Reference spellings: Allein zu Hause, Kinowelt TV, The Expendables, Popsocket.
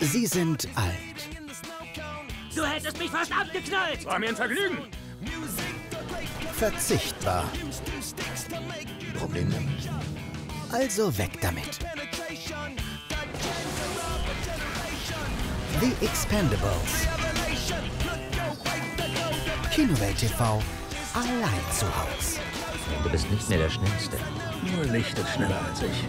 Sie sind alt. Du hättest mich fast abgeknallt! War mir ein Vergnügen! Verzichtbar. Probleme. Also weg damit. The Expendables. Kinowelt TV. Allein zu Hause. Du bist nicht mehr der Schnellste. Nur Licht ist schneller als ich.